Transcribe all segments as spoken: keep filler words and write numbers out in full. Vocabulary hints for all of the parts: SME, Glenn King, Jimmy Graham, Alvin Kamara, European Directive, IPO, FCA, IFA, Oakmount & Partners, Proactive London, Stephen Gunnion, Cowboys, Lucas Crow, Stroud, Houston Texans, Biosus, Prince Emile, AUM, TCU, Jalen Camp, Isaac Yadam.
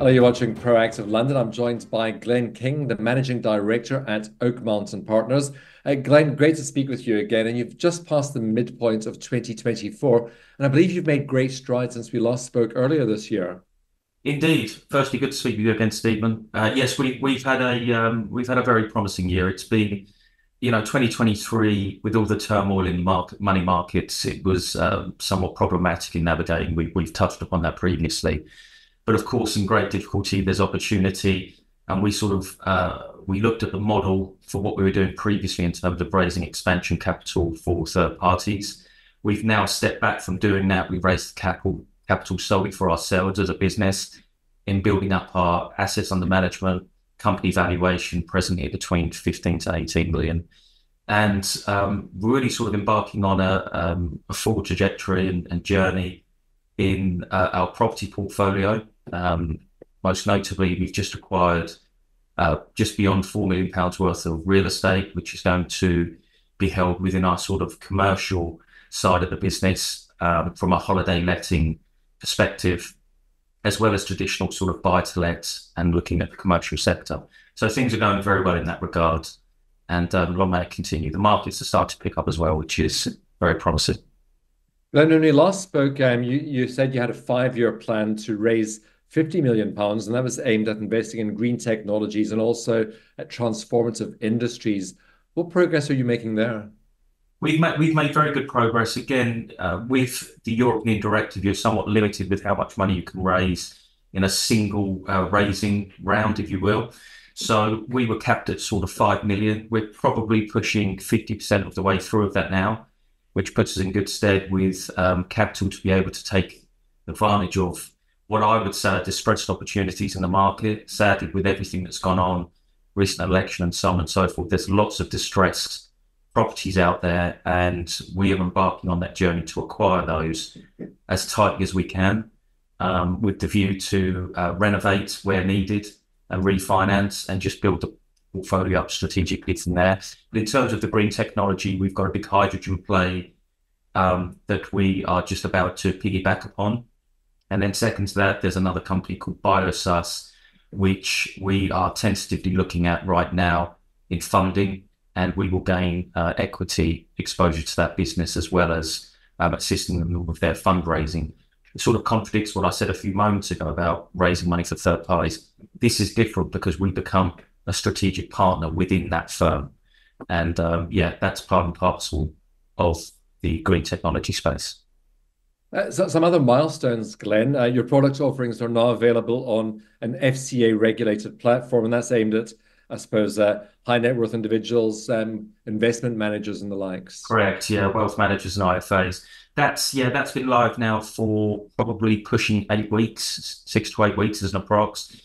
Hello, you're watching Proactive London. I'm joined by Glenn King, the Managing Director at Oakmount and Partners. Uh, Glenn, great to speak with you again. And you've just passed the midpoint of twenty twenty-four. And I believe you've made great strides since we last spoke earlier this year. Indeed. Firstly, good to speak with you again, Stephen. Uh, yes, we, we've had a um, we've had a very promising year. It's been, you know, twenty twenty-three, with all the turmoil in market, money markets, it was uh, somewhat problematic in navigating. We, we've touched upon that previously. But of course, in great difficulty, there's opportunity. And we sort of, uh, we looked at the model for what we were doing previously in terms of raising expansion capital for third parties. We've now stepped back from doing that. We've raised capital, capital solely for ourselves as a business in building up our assets under management, company valuation presently between fifteen to eighteen million. And um, really sort of embarking on a, um, a full trajectory and, and journey in uh, our property portfolio. Um, most notably, we've just acquired uh, just beyond four million pounds worth of real estate, which is going to be held within our sort of commercial side of the business um, from a holiday letting perspective, as well as traditional sort of buy-to-lets and looking at the commercial sector. So things are going very well in that regard, and um, long may it continue. The markets are starting to pick up as well, which is very promising. Glenn, when we last spoke, um, you, you said you had a five-year plan to raise fifty million pounds, and that was aimed at investing in green technologies and also at transformative industries. What progress are you making there? We've made, we've made very good progress. Again, uh, with the European Directive, you're somewhat limited with how much money you can raise in a single uh, raising round, if you will. So we were capped at sort of five million. We're probably pushing fifty percent of the way through of that now, which puts us in good stead with um, capital to be able to take advantage of what I would say are distressed opportunities in the market. Sadly, with everything that's gone on, recent election and so on and so forth, there's lots of distressed properties out there, and we are embarking on that journey to acquire those as tightly as we can, um, with the view to uh, renovate where needed and refinance and just build the portfolio up strategically from there. But in terms of the green technology, we've got a big hydrogen play um, that we are just about to piggyback upon. And then second to that, there's another company called Biosus, which we are tentatively looking at right now in funding, and we will gain uh, equity exposure to that business, as well as um, assisting them with their fundraising. It sort of contradicts what I said a few moments ago about raising money for third parties. This is different because we become a strategic partner within that firm. And um, yeah, that's part and parcel of the green technology space. Uh, so some other milestones, Glenn. Uh, your product offerings are now available on an F C A regulated platform, and that's aimed at, I suppose, uh, high net worth individuals, um, investment managers and the likes. Correct, yeah, wealth managers and I F As. That's, yeah, that's been live now for probably pushing eight weeks, six to eight weeks as an approx.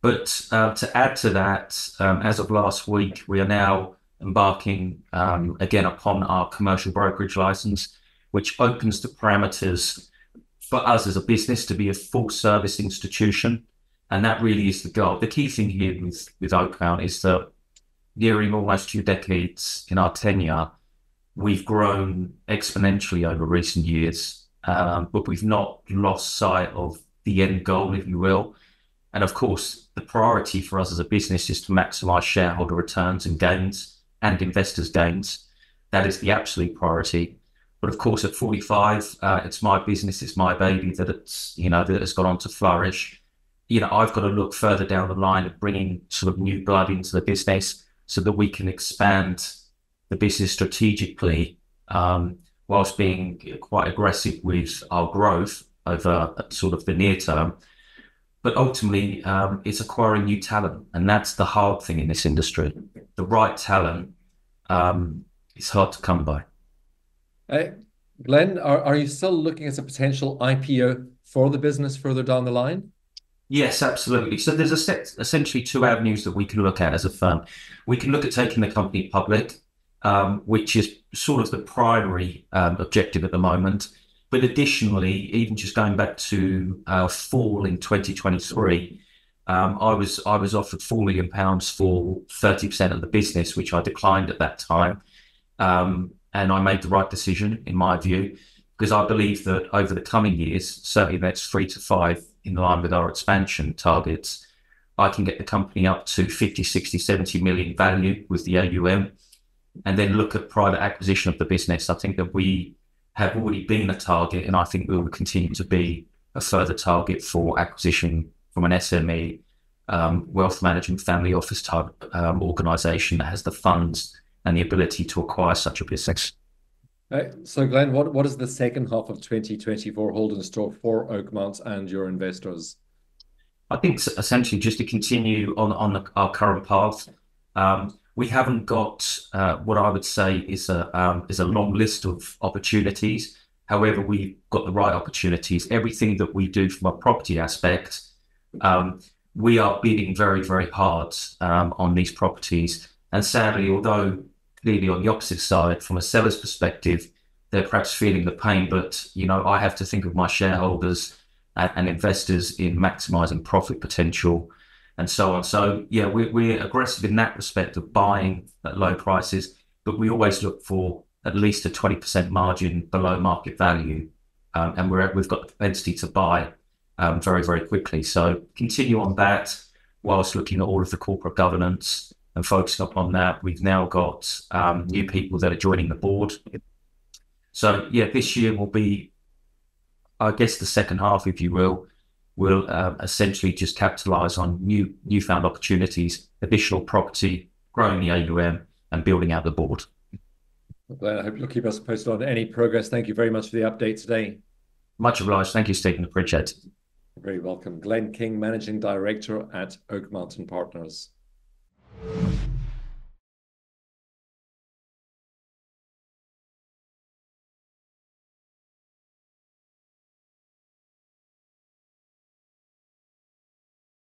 But uh, to add to that, um, as of last week, we are now embarking um, again upon our commercial brokerage license, which opens the parameters for us as a business to be a full-service institution. And that really is the goal. The key thing here with, with Oakmount is that nearing almost two decades in our tenure, we've grown exponentially over recent years, um, but we've not lost sight of the end goal, if you will. And of course, the priority for us as a business is to maximize shareholder returns and gains and investors' gains. That is the absolute priority. But of course, at forty-five, uh, it's my business, it's my baby that it's, you know, that has gone on to flourish. You know, I've got to look further down the line of bringing sort of new blood into the business so that we can expand the business strategically, um, whilst being quite aggressive with our growth over sort of the near term. But ultimately, um, it's acquiring new talent, and that's the hard thing in this industry. The right talent um, is hard to come by. Uh, Glenn, are, are you still looking at a potential I P O for the business further down the line? Yes, absolutely. So there's a set, essentially two avenues that we can look at as a firm. We can look at taking the company public, um, which is sort of the primary um, objective at the moment. But additionally, even just going back to uh, fall in twenty twenty-three, um, I was I was offered four million pounds for thirty percent of the business, which I declined at that time. Um, and I made the right decision, in my view, because I believe that over the coming years, certainly the next three to five in line with our expansion targets, I can get the company up to fifty, sixty, seventy million value with the A U M, and then look at private acquisition of the business. I think that we have already been a target, and I think we will continue to be a further target for acquisition from an S M E, um, wealth management, family office type um, organisation that has the funds and the ability to acquire such a business. Uh, so, Glenn, what, what is the second half of twenty twenty-four hold in store for Oakmount and your investors? I think essentially just to continue on, on the, our current path. Um, we haven't got uh, what I would say is a, um, is a long list of opportunities. However, we've got the right opportunities. Everything that we do from a property aspect, um, we are bidding very, very hard um, on these properties. And sadly, although clearly on the opposite side, from a seller's perspective, they're perhaps feeling the pain, but you know, I have to think of my shareholders and, and investors in maximising profit potential and so on. So yeah, we're, we're aggressive in that respect of buying at low prices, but we always look for at least a twenty percent margin below market value. Um, and we're, we've got the propensity to buy um, very, very quickly. So continue on that whilst looking at all of the corporate governance and focusing upon that. We've now got um, new people that are joining the board. So yeah, this year will be, I guess, the second half, if you will, will um, essentially just capitalise on new newfound opportunities, additional property, growing the A U M and building out the board. Well, I hope you'll keep us posted on any progress. Thank you very much for the update today. Much obliged. Thank you, Stephen. Appreciate it. You're very welcome. Glenn King, Managing Director at Oakmount and Partners.